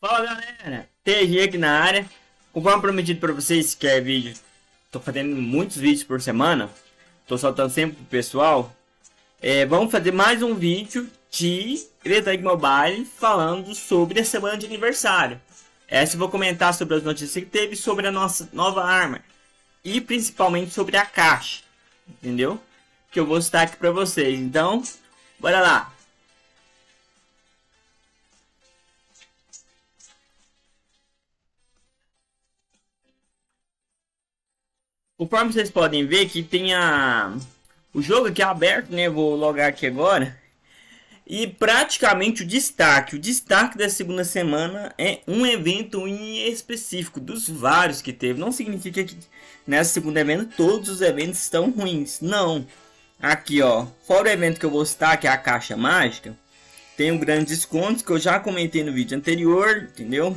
Fala galera, TG aqui na área. Conforme prometido para vocês que é vídeo, tô fazendo muitos vídeos por semana, tô soltando sempre pro pessoal. Vamos fazer mais um vídeo de DDTank Mobile falando sobre a semana de aniversário. Essa eu vou comentar sobre as notícias que teve, sobre a nossa nova arma e principalmente sobre a caixa, entendeu? Que eu vou citar aqui para vocês. Então, bora lá. Conforme vocês podem ver que tem o jogo aqui aberto, né? Vou logar aqui agora. E praticamente o destaque da segunda semana é um evento em específico, dos vários que teve. Não significa que nessa segunda evento todos os eventos estão ruins, não. Aqui ó, fora o evento que eu vou citar, que é a Caixa Mágica, tem um grande desconto que eu já comentei no vídeo anterior, entendeu?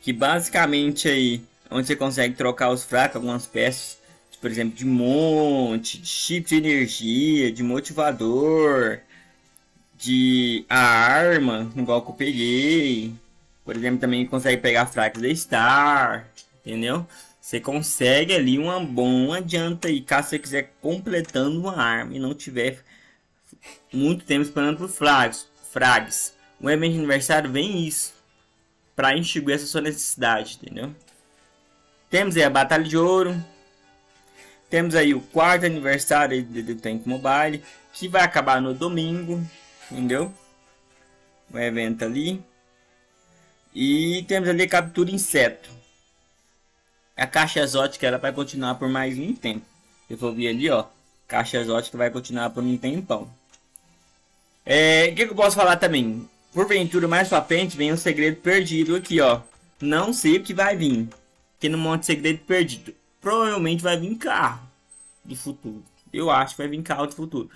Que basicamente aí, onde você consegue trocar os fracos, algumas peças, por exemplo, de monte, de chip de energia, de motivador, de a arma, igual que eu peguei. Por exemplo, também consegue pegar fracos da Star, entendeu? Você consegue ali uma boa adianta e caso você quiser completando uma arma e não tiver muito tempo esperando por frags. O evento de aniversário vem isso, para enxergar essa sua necessidade, entendeu? Temos aí a Batalha de Ouro. Temos aí o quarto aniversário do DDTank Mobile, que vai acabar no domingo, entendeu? O evento ali. E temos ali a Captura Inseto. A Caixa Exótica, ela vai continuar por mais um tempo. Eu vou ver ali, ó. Caixa Exótica vai continuar por um tempão. O que eu posso falar também? Porventura, mais pra frente, vem um segredo perdido aqui, ó. Não sei o que vai vir. Que no monte de segredo perdido provavelmente vai vir carro do futuro. Eu acho que vai vir carro do futuro,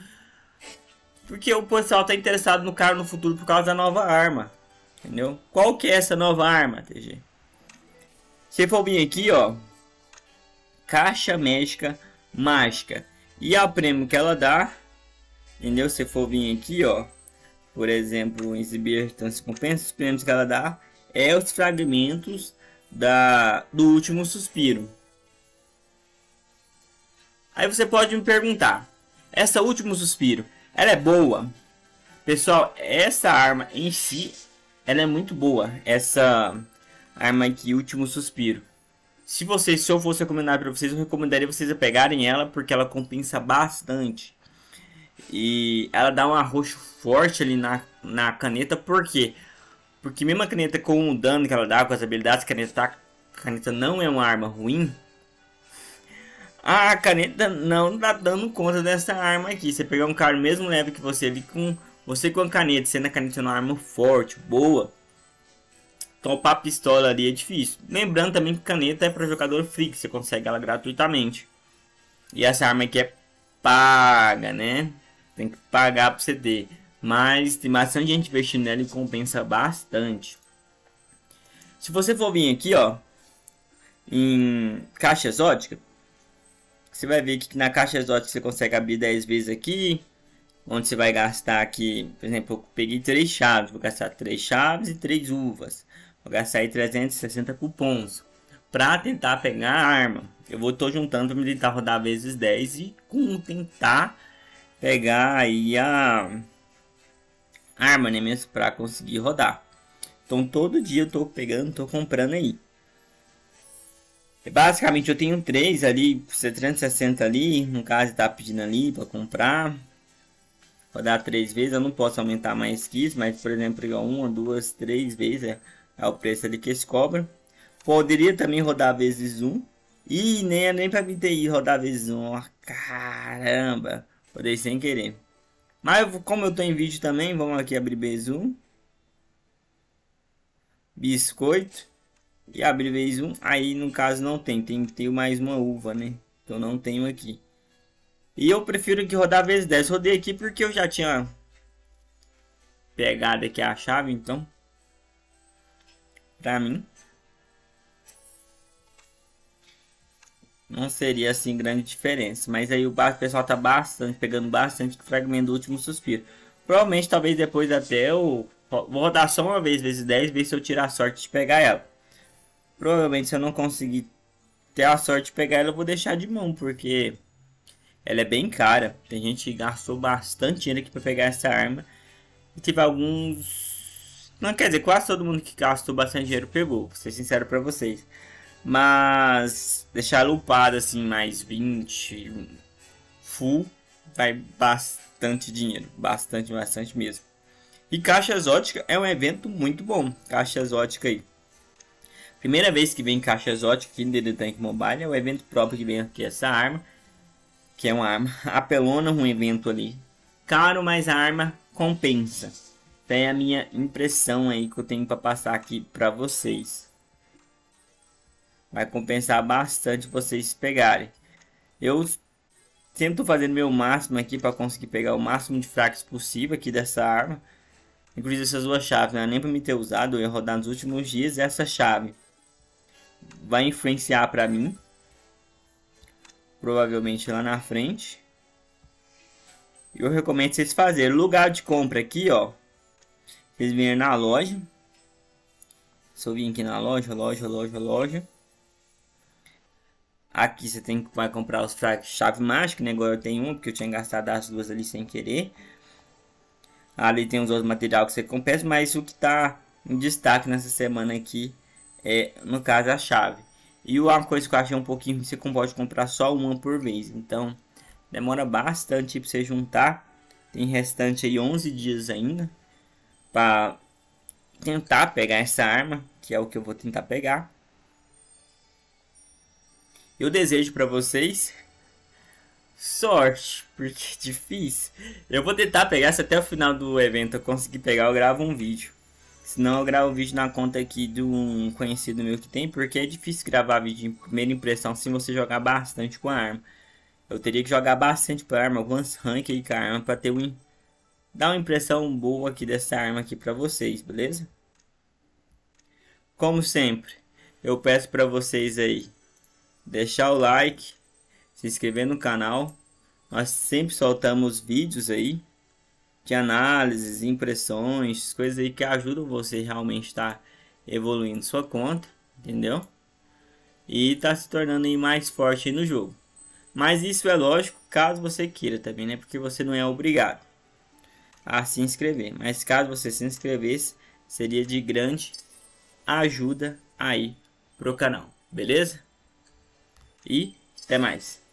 porque o pessoal tá interessado no carro no futuro por causa da nova arma, entendeu? Qual que é essa nova arma, TG? Se for vir aqui ó, Caixa Mágica e o prêmio que ela dá, entendeu? Se for vir aqui ó, por exemplo, exibir as recompensas, os prêmios que ela dá é os fragmentos do Último Suspiro. Aí você pode me perguntar, essa Último Suspiro, ela é boa? Pessoal, essa arma em si, ela é muito boa. Essa arma aqui, Último Suspiro, se eu fosse recomendar para vocês, eu recomendaria vocês a pegarem ela, porque ela compensa bastante. E ela dá um arroxo forte ali na caneta. Por quê? Porque mesmo a caneta com o dano que ela dá, com as habilidades, a caneta não é uma arma ruim. A caneta não tá dando conta dessa arma aqui. Você pegar um cara mesmo leve que você ali, com a caneta, sendo a caneta uma arma forte, boa, topar a pistola ali é difícil. Lembrando também que caneta é para jogador free, que você consegue ela gratuitamente. E essa arma aqui é paga, né? Tem que pagar para você ter. Mas tem bastante gente investindo nela e compensa bastante. Se você for vir aqui, ó, em Caixa Exótica, você vai ver que na Caixa Exótica você consegue abrir 10 vezes aqui, onde você vai gastar aqui, por exemplo, eu peguei 3 chaves, vou gastar 3 chaves e 3 uvas. Vou gastar aí 360 cupons para tentar pegar a arma. Eu tô juntando para me tentar rodar vezes 10 e tentar pegar aí a arma, né, mesmo, para conseguir rodar. Então todo dia eu tô pegando, tô comprando aí. Basicamente eu tenho 3 ali, 360 ali, no caso tá pedindo ali para comprar, rodar 3 vezes. Eu não posso aumentar mais que isso, mas por exemplo, 1, 2, 3 vezes é o preço ali que eles cobram. Poderia também rodar vezes 1 e nem para mim ter ir rodar vezes 1, ó, caramba, rodei sem querer. Mas como eu tô em vídeo também, vamos aqui abrir vez 1. Biscoito. E abrir vez 1. Aí no caso não tem mais uma uva, né? Que eu não tenho aqui. E eu prefiro que rodar vez 10. Rodei aqui porque eu já tinha pegado aqui a chave, então, pra mim não seria assim grande diferença. Mas aí o pessoal tá pegando bastante fragmento do Último Suspiro. Provavelmente talvez depois até Ó, vou rodar só uma vez, vezes 10, ver se eu tirar a sorte de pegar ela. Provavelmente, se eu não conseguir ter a sorte de pegar ela, eu vou deixar de mão, porque ela é bem cara. Tem gente que gastou bastante dinheiro aqui para pegar essa arma. E teve alguns... Não, quer dizer, quase todo mundo que gastou bastante dinheiro pegou, vou ser sincero para vocês. Mas deixar ela upada assim, mais 20 full, vai bastante dinheiro. Bastante mesmo. E Caixa Exótica é um evento muito bom. Caixa Exótica aí. Primeira vez que vem Caixa Exótica aqui no DDTank Mobile. É o evento próprio que vem aqui essa arma. Que é uma arma apelona, um evento ali caro, mas a arma compensa. Então é a minha impressão aí que eu tenho para passar aqui para vocês. Vai compensar bastante vocês pegarem. Eu sempre tô fazendo meu máximo aqui para conseguir pegar o máximo de fracos possível aqui dessa arma. Inclusive essas duas chaves, não é nem para me ter usado, eu ia rodar nos últimos dias. Essa chave vai influenciar para mim, provavelmente lá na frente. Eu recomendo vocês fazerem. Lugar de compra aqui, ó. Vocês virem na loja. Se eu vir aqui na loja, loja. Aqui você tem que vai comprar os fracos chave mágica, né? Agora eu tenho um, porque eu tinha gastado as duas ali sem querer. Ali tem os outros materiais que você compensa, mas o que tá em destaque nessa semana aqui é, no caso, a chave. E uma coisa que eu achei um pouquinho, você pode comprar só uma por vez, então demora bastante para você juntar. Tem restante aí 11 dias ainda para tentar pegar essa arma, que é o que eu vou tentar pegar. Eu desejo para vocês sorte, porque é difícil. Eu vou tentar pegar, se até o final do evento eu conseguir pegar, eu gravo um vídeo. Senão eu gravo o vídeo na conta aqui de um conhecido meu que tem, porque é difícil gravar vídeo em primeira impressão se você jogar bastante com a arma. Eu teria que jogar bastante com a arma, algumas rank aí com a arma, para ter dar uma impressão boa aqui dessa arma aqui para vocês, beleza? Como sempre, eu peço para vocês aí deixar o like, se inscrever no canal. Nós sempre soltamos vídeos aí de análises, impressões, coisas aí que ajudam você realmente estar evoluindo sua conta, entendeu? E tá se tornando aí mais forte aí no jogo. Mas isso é lógico, caso você queira também, né? Porque você não é obrigado a se inscrever. Mas caso você se inscrevesse, seria de grande ajuda aí pro canal, beleza? E até mais.